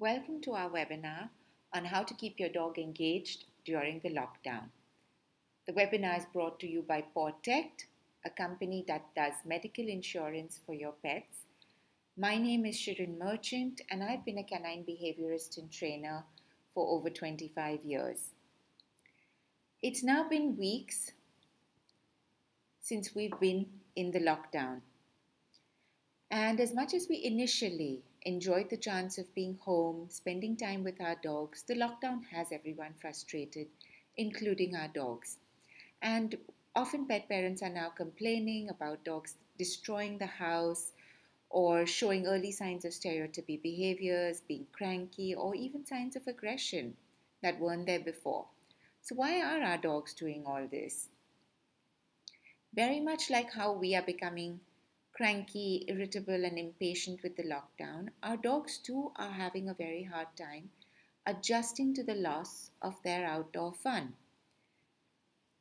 Welcome to our webinar on how to keep your dog engaged during the lockdown. The webinar is brought to you by PawTech, a company that does medical insurance for your pets. My name is Shirin Merchant and I've been a canine behaviorist and trainer for over 25 years. It's now been weeks since we've been in the lockdown. And as much as we initially enjoyed the chance of being home, spending time with our dogs, the lockdown has everyone frustrated, including our dogs. And often pet parents are now complaining about dogs destroying the house or showing early signs of stereotypic behaviors, being cranky, or even signs of aggression that weren't there before. So why are our dogs doing all this? Very much like how we are becoming cranky, irritable, and impatient with the lockdown, our dogs too are having a very hard time adjusting to the loss of their outdoor fun.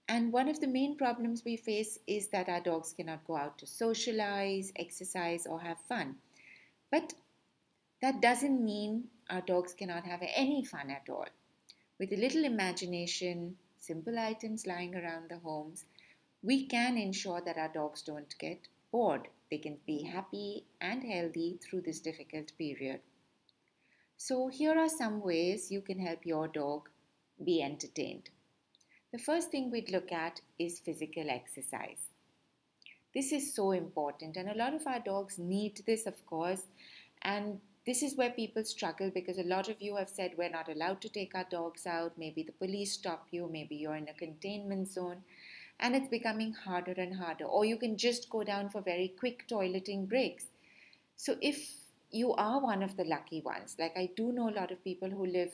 And one of the main problems we face is that our dogs cannot go out to socialize, exercise, or have fun. But that doesn't mean our dogs cannot have any fun at all. With a little imagination, simple items lying around the homes, we can ensure that our dogs don't get bored. They can be happy and healthy through this difficult period. So here are some ways you can help your dog be entertained. The first thing we'd look at is physical exercise. This is so important, and a lot of our dogs need this, of course, and this is where people struggle because a lot of you have said we're not allowed to take our dogs out, maybe the police stop you, maybe you're in a containment zone, and it's becoming harder and harder. Or you can just go down for very quick toileting breaks. So if you are one of the lucky ones, like I do know a lot of people who live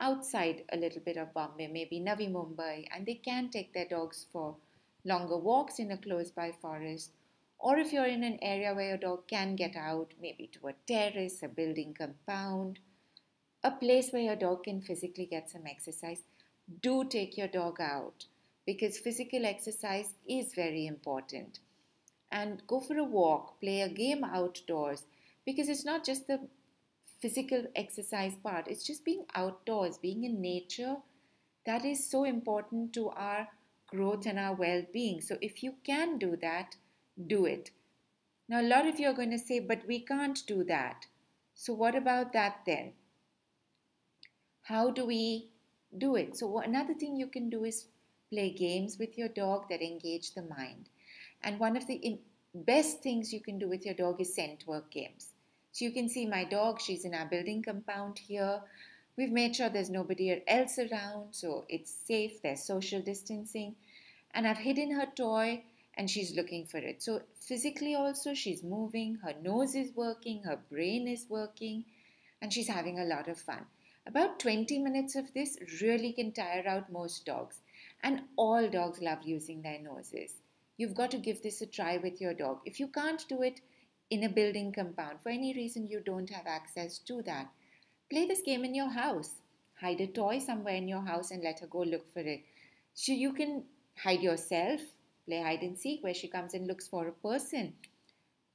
outside a little bit of Bombay, maybe Navi Mumbai, and they can take their dogs for longer walks in a close by forest. Or if you're in an area where your dog can get out, maybe to a terrace, a building compound, a place where your dog can physically get some exercise, do take your dog out. Because physical exercise is very important. And go for a walk, play a game outdoors, because it's not just the physical exercise part, it's just being outdoors, being in nature. That is so important to our growth and our well-being. So if you can do that, do it. Now a lot of you are going to say, but we can't do that. So what about that then? How do we do it? So another thing you can do is play games with your dog that engage the mind. And one of the best things you can do with your dog is scent work games. So you can see my dog, she's in our building compound here. We've made sure there's nobody else around, so it's safe, there's social distancing. And I've hidden her toy and she's looking for it. So physically also she's moving, her nose is working, her brain is working, and she's having a lot of fun. About 20 minutes of this really can tire out most dogs. And all dogs love using their noses. You've got to give this a try with your dog. If you can't do it in a building compound, for any reason you don't have access to that, play this game in your house. Hide a toy somewhere in your house and let her go look for it. So you can hide yourself, play hide and seek where she comes and looks for a person,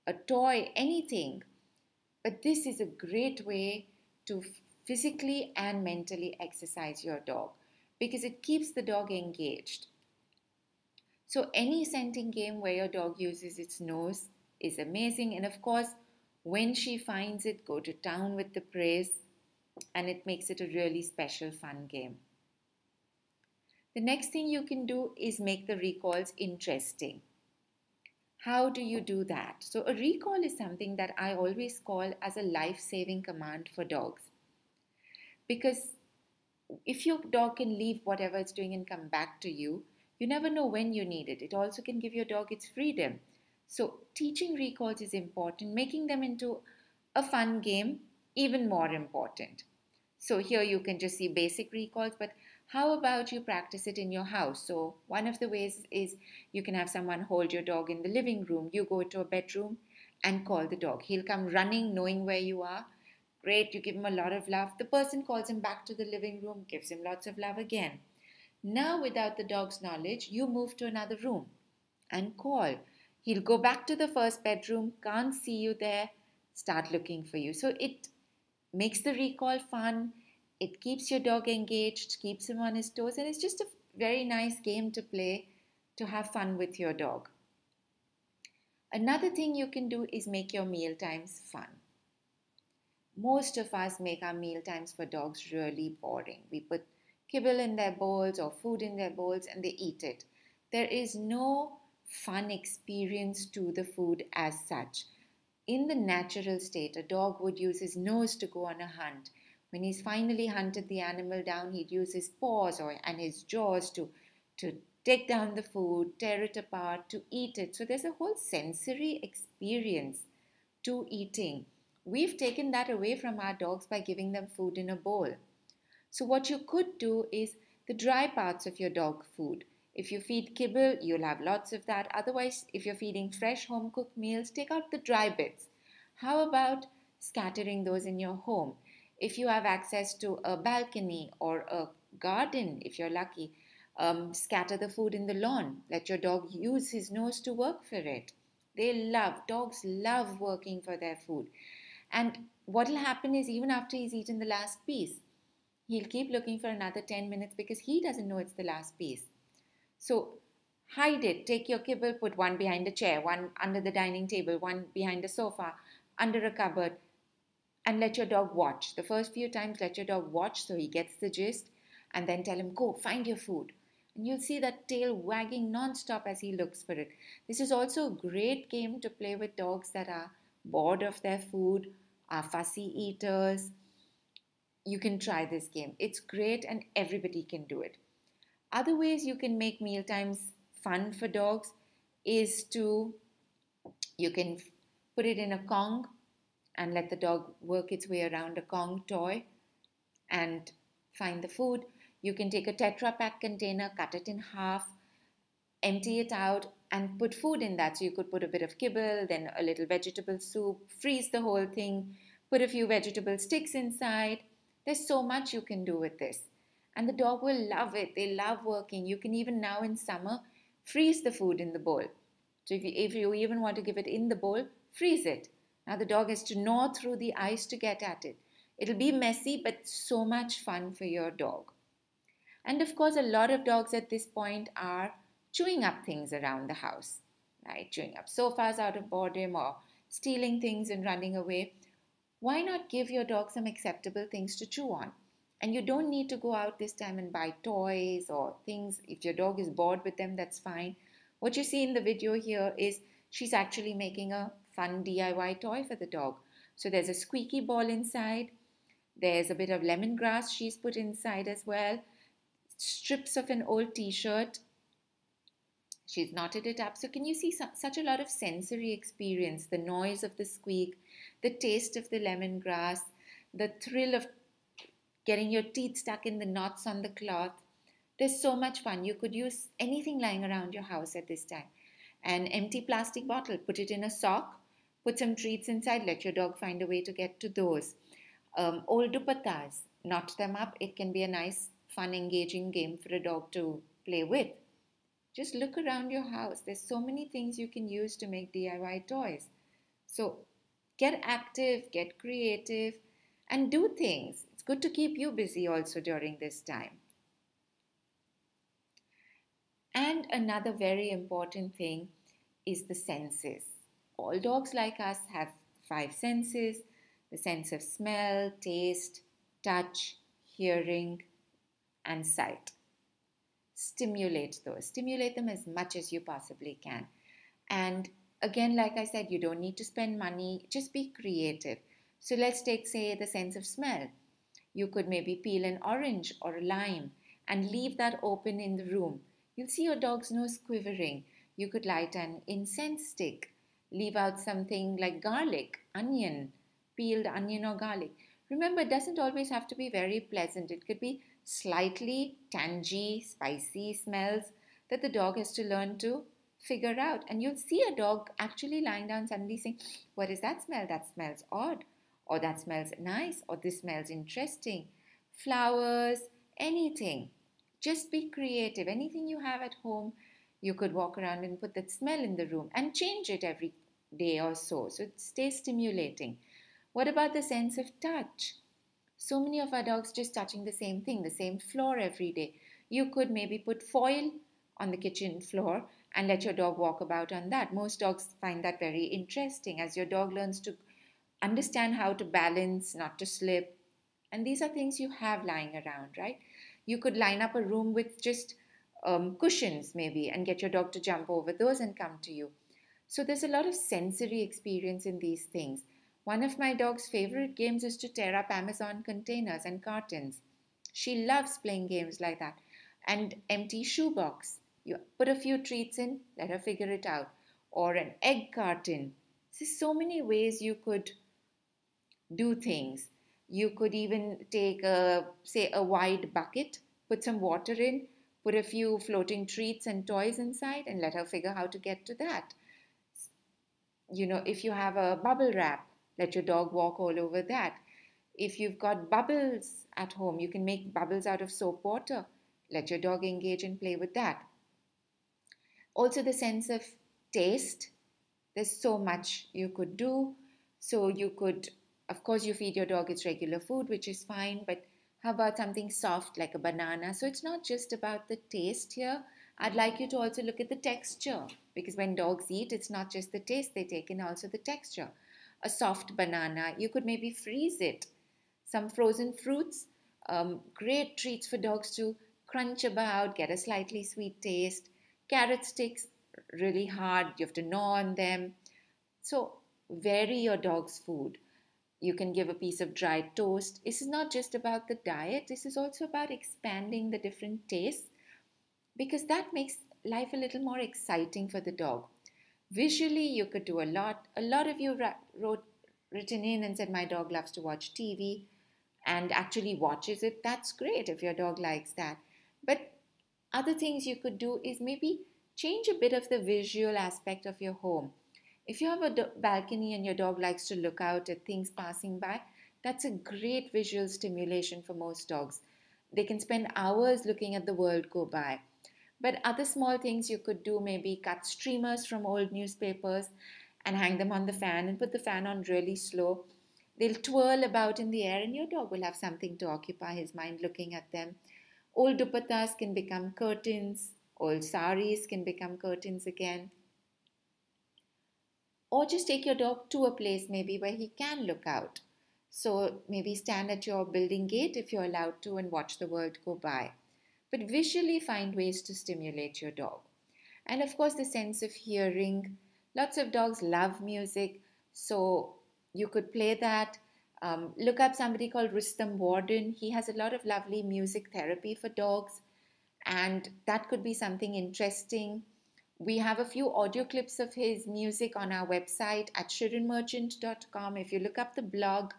a toy, anything. But this is a great way to physically and mentally exercise your dog, because it keeps the dog engaged. So any scenting game where your dog uses its nose is amazing. And of course, when she finds it, go to town with the praise, and it makes it a really special fun game. The next thing you can do is make the recalls interesting. How do you do that? So a recall is something that I always call as a life-saving command for dogs, because if your dog can leave whatever it's doing and come back to you, you never know when you need it. It also can give your dog its freedom. So teaching recalls is important, making them into a fun game even more important. So here you can just see basic recalls, but how about you practice it in your house? So one of the ways is you can have someone hold your dog in the living room. You go to a bedroom and call the dog. He'll come running knowing where you are. Great, you give him a lot of love. The person calls him back to the living room, gives him lots of love again. Now, without the dog's knowledge, you move to another room and call. He'll go back to the first bedroom, can't see you there, start looking for you. So it makes the recall fun, it keeps your dog engaged, keeps him on his toes, and it's just a very nice game to play to have fun with your dog. Another thing you can do is make your meal times fun. Most of us make our meal times for dogs really boring. We put kibble in their bowls or food in their bowls and they eat it. There is no fun experience to the food as such. In the natural state, a dog would use his nose to go on a hunt. When he's finally hunted the animal down, he'd use his paws and his jaws to take down the food, tear it apart, to eat it. So there's a whole sensory experience to eating. We've taken that away from our dogs by giving them food in a bowl. So what you could do is the dry parts of your dog food. If you feed kibble, you'll have lots of that. Otherwise, if you're feeding fresh home-cooked meals, take out the dry bits. How about scattering those in your home? If you have access to a balcony or a garden, if you're lucky, scatter the food in the lawn. Let your dog use his nose to work for it. Dogs love working for their food. And what will happen is even after he's eaten the last piece, he'll keep looking for another 10 minutes because he doesn't know it's the last piece. So hide it, take your kibble, put one behind a chair, one under the dining table, one behind a sofa, under a cupboard, and let your dog watch. The first few times let your dog watch so he gets the gist, and then tell him, go, find your food. And you'll see that tail wagging non-stop as he looks for it. This is also a great game to play with dogs that are bored of their food, are fussy eaters. You can try this game. It's great and everybody can do it. Other ways you can make mealtimes fun for dogs is you can put it in a Kong and let the dog work its way around a Kong toy and find the food. You can take a Tetra Pack container, cut it in half, empty it out and put food in that. So you could put a bit of kibble, then a little vegetable soup, freeze the whole thing, put a few vegetable sticks inside. There's so much you can do with this. And the dog will love it. They love working. You can even now in summer, freeze the food in the bowl. So if you even want to give it in the bowl, freeze it. Now the dog has to gnaw through the ice to get at it. It'll be messy, but so much fun for your dog. And of course, a lot of dogs at this point are chewing up things around the house, right? Chewing up sofas out of boredom or stealing things and running away. Why not give your dog some acceptable things to chew on? And you don't need to go out this time and buy toys or things. If your dog is bored with them, that's fine. What you see in the video here is she's actually making a fun DIY toy for the dog. So there's a squeaky ball inside. There's a bit of lemongrass she's put inside as well. Strips of an old t-shirt. She's knotted it up. So can you see such a lot of sensory experience? The noise of the squeak, the taste of the lemongrass, the thrill of getting your teeth stuck in the knots on the cloth. There's so much fun. You could use anything lying around your house at this time. An empty plastic bottle, put it in a sock, put some treats inside, let your dog find a way to get to those. Old dupattas, knot them up. It can be a nice, fun, engaging game for a dog to play with. Just look around your house. There's so many things you can use to make DIY toys. So get active, get creative, and do things. It's good to keep you busy also during this time. And another very important thing is the senses. All dogs like us have 5 senses: the sense of smell, taste, touch, hearing, and sight. Stimulate those. Stimulate them as much as you possibly can. And again, like I said, you don't need to spend money. Just be creative. So let's take, say, the sense of smell. You could maybe peel an orange or a lime and leave that open in the room. You'll see your dog's nose quivering. You could light an incense stick. Leave out something like garlic, onion, peeled onion or garlic. Remember, it doesn't always have to be very pleasant. It could be slightly tangy, spicy smells that the dog has to learn to figure out. And you'll see a dog actually lying down suddenly saying, what is that smell? That smells odd. Or that smells nice. Or this smells interesting. Flowers, anything. Just be creative. Anything you have at home, you could walk around and put that smell in the room and change it every day or so. So it stays stimulating. What about the sense of touch? so many of our dogs just touching the same thing, the same floor every day. You could maybe put foil on the kitchen floor and let your dog walk about on that. Most dogs find that very interesting as your dog learns to understand how to balance, not to slip. And these are things you have lying around, right? You could line up a room with just cushions maybe and get your dog to jump over those and come to you. So there's a lot of sensory experience in these things. One of my dog's favorite games is to tear up Amazon containers and cartons. She loves playing games like that. And empty shoebox. You put a few treats in, let her figure it out. Or an egg carton. There's so many ways you could do things. You could even take a wide bucket, put some water in, put a few floating treats and toys inside and let her figure how to get to that. You know, if you have a bubble wrap, let your dog walk all over that. If you've got bubbles at home, you can make bubbles out of soap water. Let your dog engage and play with that. Also the sense of taste. There's so much you could do. So you could, of course, you feed your dog its regular food, which is fine. But how about something soft like a banana? So it's not just about the taste here. I'd like you to also look at the texture, because when dogs eat, it's not just the taste they take in, also the texture. A soft banana, you could maybe freeze it. Some frozen fruits, great treats for dogs to crunch about, get a slightly sweet taste. Carrot sticks, really hard, you have to gnaw on them. So vary your dog's food. You can give a piece of dried toast. This is not just about the diet, this is also about expanding the different tastes, because that makes life a little more exciting for the dog. Visually, you could do a lot. A lot of you written in and said, my dog loves to watch TV and actually watches it. That's great if your dog likes that. But other things you could do is maybe change a bit of the visual aspect of your home. If you have a balcony and your dog likes to look out at things passing by, that's a great visual stimulation for most dogs. They can spend hours looking at the world go by. But other small things you could do, maybe cut streamers from old newspapers and hang them on the fan and put the fan on really slow. They'll twirl about in the air and your dog will have something to occupy his mind looking at them. Old dupattas can become curtains. Old saris can become curtains again. Or just take your dog to a place maybe where he can look out. So maybe stand at your building gate if you're allowed to and watch the world go by. But visually find ways to stimulate your dog. And of course the sense of hearing. Lots of dogs love music, so you could play that. Look up somebody called Rustom Warden. He has a lot of lovely music therapy for dogs, and that could be something interesting. We have a few audio clips of his music on our website at shirinmerchant.com. If you look up the blog,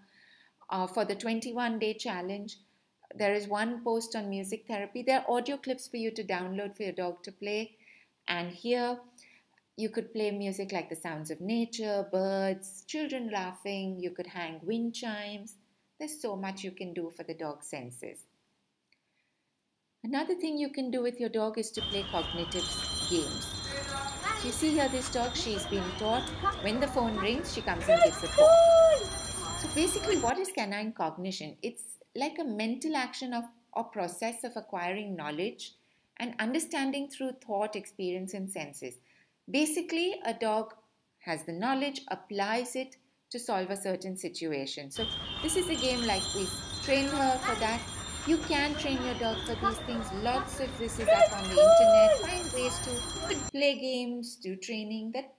for the 21-day challenge, there is one post on music therapy. There are audio clips for you to download for your dog to play. And here you could play music like the sounds of nature, birds, children laughing. You could hang wind chimes. There's so much you can do for the dog's senses. Another thing you can do with your dog is to play cognitive games. You see here this dog, she's been taught when the phone rings, she comes and gives a call. So basically, what is canine cognition? It's like a mental action or process of acquiring knowledge and understanding through thought, experience, and senses. Basically, a dog has the knowledge, applies it to solve a certain situation. So this is a game like we trained her for that. You can train your dog for these things. Lots of this is up on the internet. Find ways to play games, do training that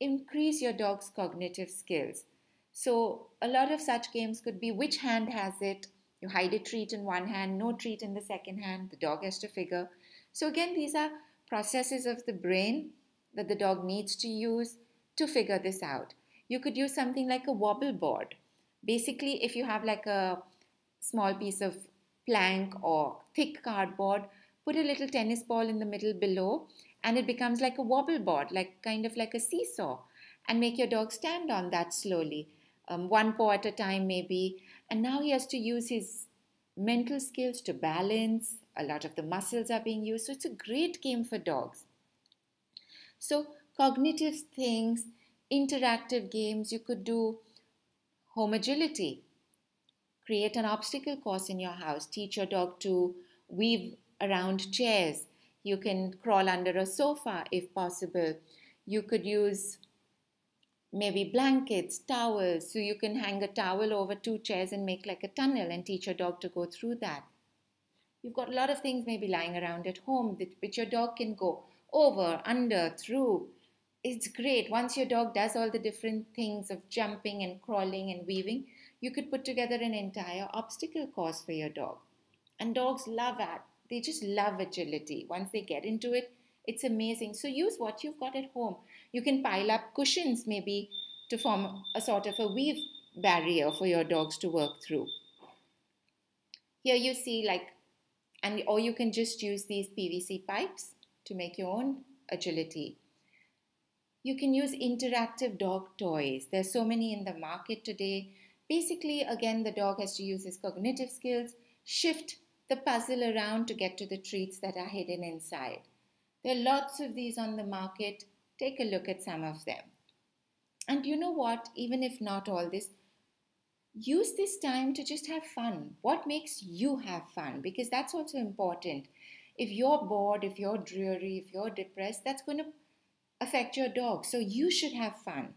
increase your dog's cognitive skills. So a lot of such games could be which hand has it. You hide a treat in one hand, no treat in the second hand. The dog has to figure. So again, these are processes of the brain that the dog needs to use to figure this out. You could use something like a wobble board. Basically, if you have like a small piece of plank or thick cardboard, put a little tennis ball in the middle below and it becomes like a wobble board, like kind of like a seesaw, and make your dog stand on that slowly. One paw at a time maybe, and now he has to use his mental skills to balance. A lot of the muscles are being used, so it's a great game for dogs. So cognitive things, interactive games, you could do home agility, Create an obstacle course in your house. Teach your dog to weave around chairs. You can crawl under a sofa if possible. You could use maybe blankets, towels. So you can hang a towel over two chairs and make like a tunnel and teach your dog to go through that. You've got a lot of things maybe lying around at home which your dog can go over, under, through. It's great. Once your dog does all the different things of jumping and crawling and weaving, you could put together an entire obstacle course for your dog. And dogs love that. They just love agility. Once they get into it, it's amazing. So use what you've got at home. You can pile up cushions maybe to form a sort of a weave barrier for your dogs to work through. Here you see like, or you can just use these PVC pipes to make your own agility. You can use interactive dog toys. There's so many in the market today. Basically, again, the dog has to use his cognitive skills, shift the puzzle around to get to the treats that are hidden inside. There are lots of these on the market. Take a look at some of them. And you know what? Even if not all this, use this time to just have fun. What makes you have fun? Because that's also important. If you're bored, if you're dreary, if you're depressed, that's going to affect your dog. So you should have fun.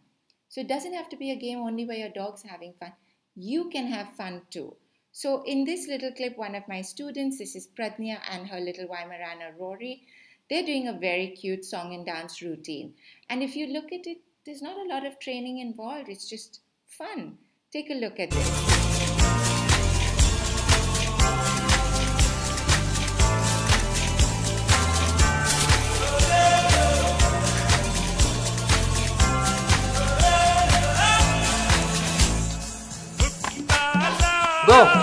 So it doesn't have to be a game only where your dog's having fun. You can have fun too. So in this little clip, one of my students, this is Pradnya and her little Weimarana Rory, they're doing a very cute song and dance routine. And if you look at it, there's not a lot of training involved. It's just fun. Take a look at this. Go!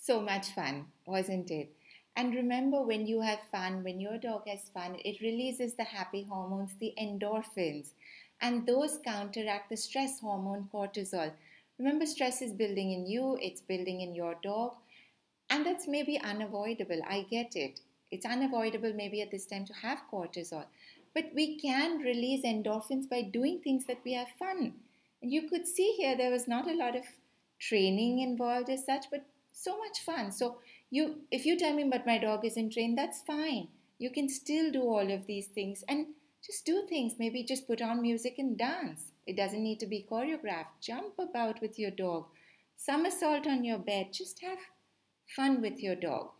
So much fun, wasn't it? And remember, when you have fun, when your dog has fun, it releases the happy hormones, the endorphins, and those counteract the stress hormone cortisol. Remember, stress is building in you, it's building in your dog, and that's maybe unavoidable. I get it. It's unavoidable maybe at this time to have cortisol, but we can release endorphins by doing things that we have fun. And you could see here there was not a lot of training involved as such, but so much fun. So if you tell me, but my dog isn't trained, that's fine. You can still do all of these things and just do things. Maybe just put on music and dance. It doesn't need to be choreographed. Jump about with your dog. Somersault on your bed. Just have fun with your dog.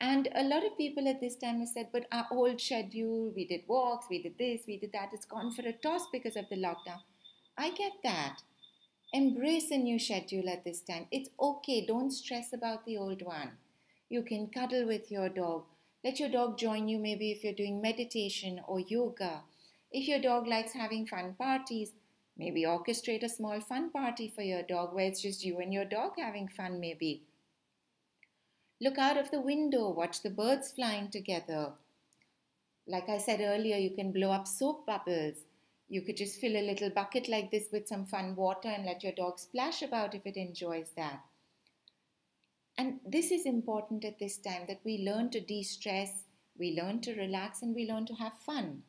And a lot of people at this time have said, but our old schedule, we did walks, we did this, we did that, it's gone for a toss because of the lockdown. I get that. Embrace a new schedule at this time. It's okay. Don't stress about the old one. You can cuddle with your dog. Let your dog join you maybe if you're doing meditation or yoga. If your dog likes having fun parties, maybe orchestrate a small fun party for your dog where it's just you and your dog having fun maybe. Look out of the window, watch the birds flying together. Like I said earlier, you can blow up soap bubbles. You could just fill a little bucket like this with some fun water and let your dog splash about if it enjoys that. And this is important at this time, that we learn to de-stress, we learn to relax, and we learn to have fun.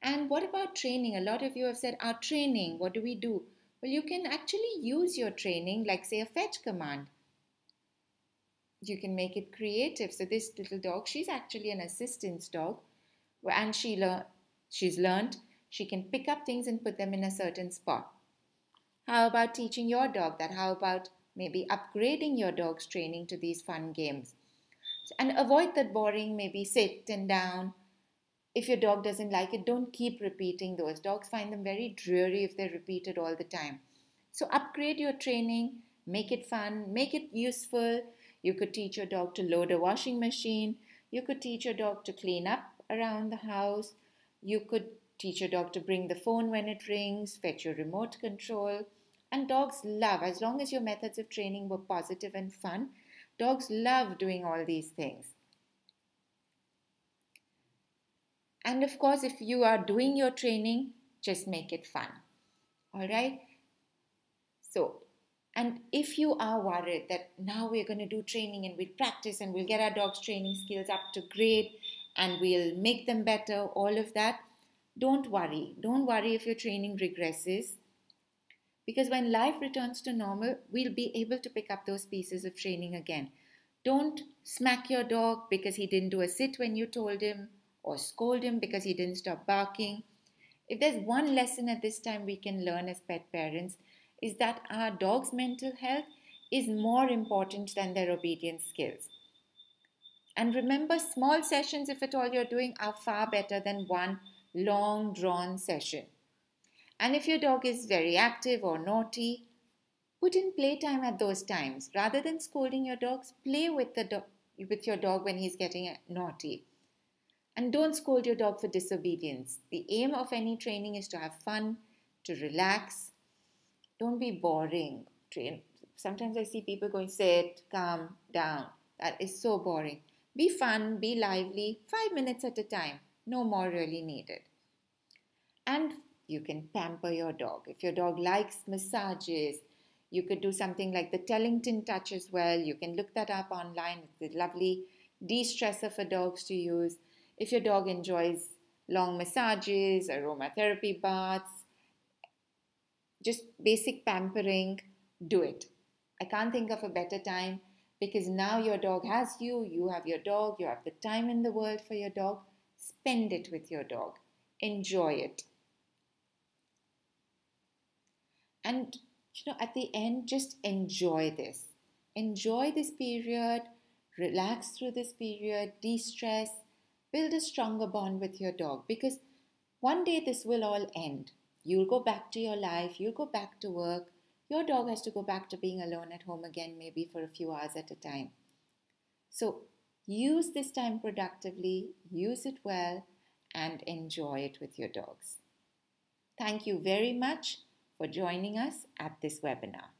And what about training? A lot of you have said, our training, what do we do? Well, you can actually use your training, like say a fetch command. You can make it creative. So this little dog, she's actually an assistance dog, and she's learned she can pick up things and put them in a certain spot. How about teaching your dog that? How about maybe upgrading your dog's training to these fun games? And avoid that boring, maybe sit and down. If your dog doesn't like it, don't keep repeating those. Dogs find them very dreary if they're repeated all the time. So upgrade your training, make it fun, make it useful. You could teach your dog to load a washing machine. You could teach your dog to clean up around the house. You could teach your dog to bring the phone when it rings, fetch your remote control. And dogs love, as long as your methods of training were positive and fun, dogs love doing all these things. And of course, if you are doing your training, just make it fun. All right? So And if you are worried that now we're going to do training and we'll practice and we'll get our dog's training skills up to grade and we'll make them better, all of that, don't worry. Don't worry if your training regresses, because when life returns to normal, we'll be able to pick up those pieces of training again. Don't smack your dog because he didn't do a sit when you told him, or scold him because he didn't stop barking. If there's one lesson at this time we can learn as pet parents, is that our dog's mental health is more important than their obedience skills. And remember, small sessions, if at all you're doing, are far better than one long drawn session. And if your dog is very active or naughty, put in playtime at those times. Rather than scolding your dogs, play with your dog when he's getting naughty. And don't scold your dog for disobedience. The aim of any training is to have fun, to relax. Don't be boring. Sometimes I see people going, sit, calm down. That is so boring. Be fun, be lively, 5 minutes at a time. No more really needed. And you can pamper your dog. If your dog likes massages, you could do something like the Tellington touch as well. You can look that up online. It's a lovely de-stressor for dogs to use. If your dog enjoys long massages, aromatherapy baths, just basic pampering, do it. I can't think of a better time, because now your dog has you, you have your dog, you have the time in the world for your dog. Spend it with your dog. Enjoy it. And, you know, at the end, just enjoy this. Enjoy this period, relax through this period, de-stress, build a stronger bond with your dog, because one day this will all end. You'll go back to your life, you'll go back to work, your dog has to go back to being alone at home again, maybe for a few hours at a time. So use this time productively, use it well, and enjoy it with your dogs. Thank you very much for joining us at this webinar.